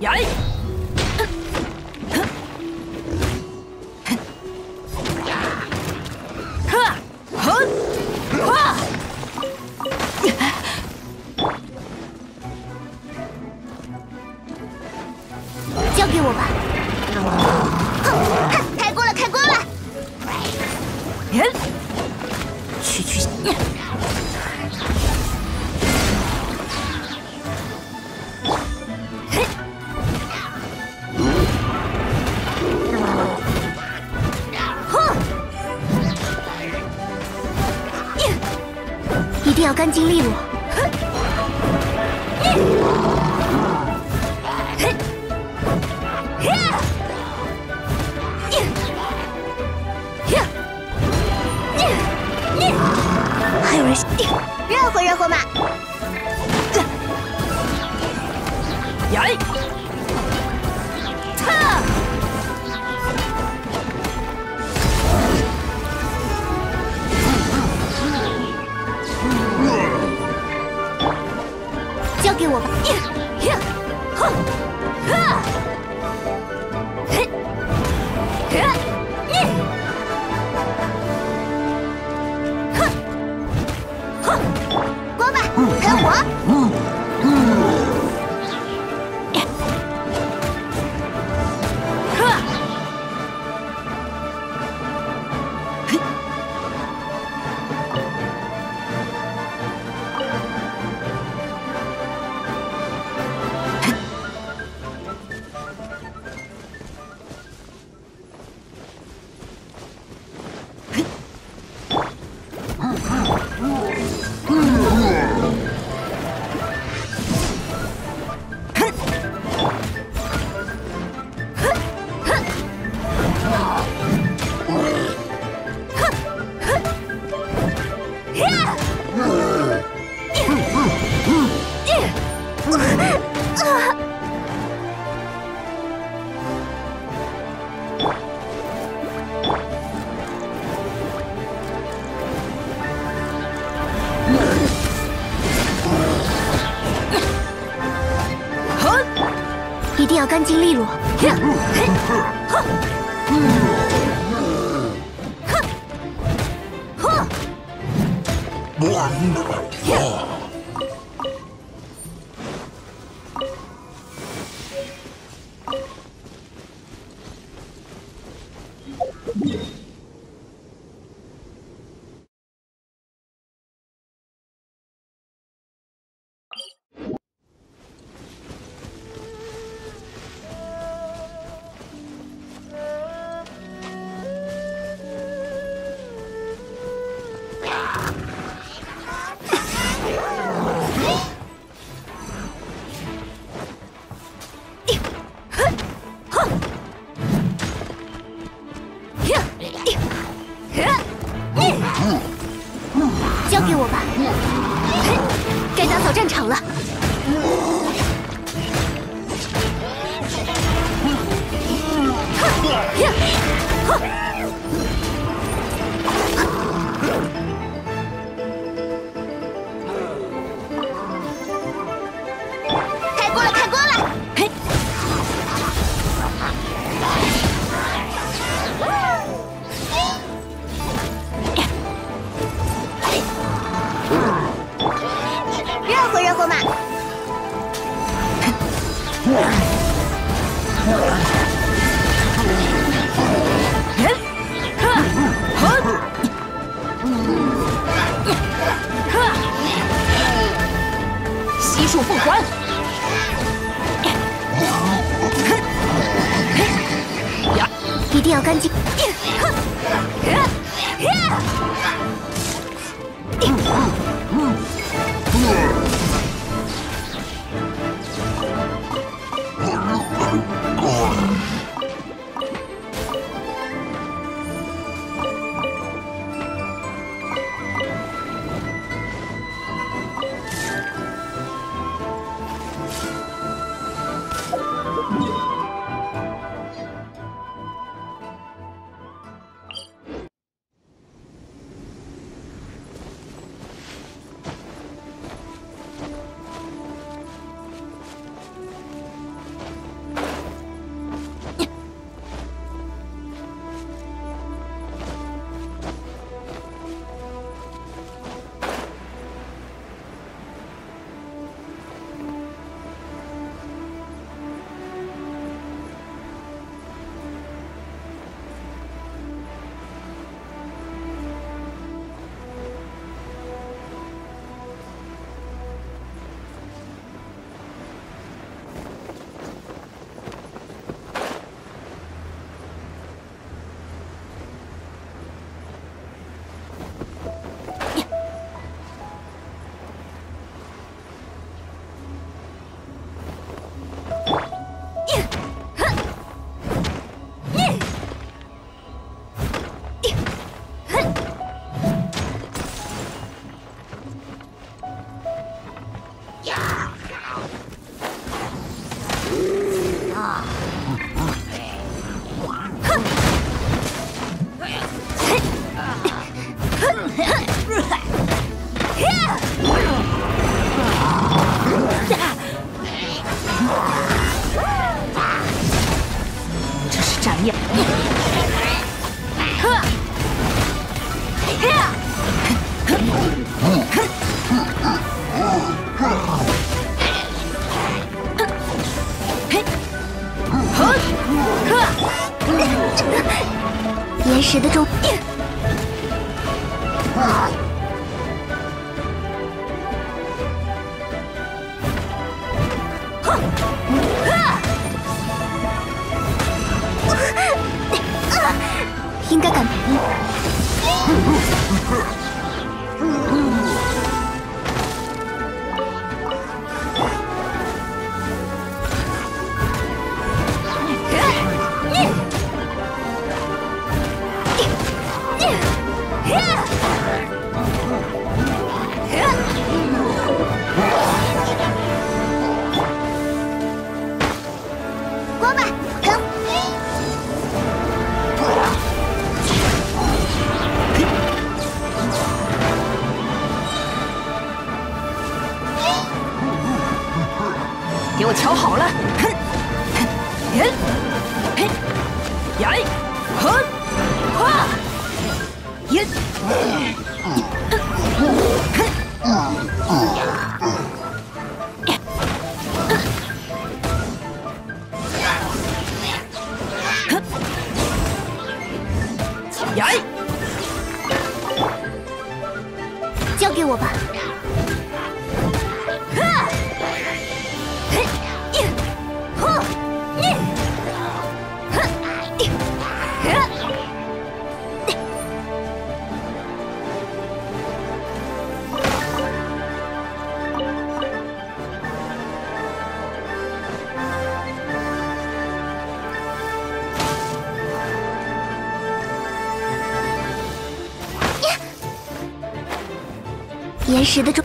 呀！哈！哈！哈！交给我吧！哼！开锅了，开锅了！去去！ 一定要干净利落。还有人热乎热乎嘛！呀！擦！给我吧！锅巴，跟我！ 一定要干净利落。交给我吧，该打扫战场了。开锅了，开锅了！悉数奉还。一定要干净。顽石的中。应该感觉。 给我瞧好了！哼，哼，嘿，呀，哼，哈，呀，哼，呀，交给我吧。 岩石的中。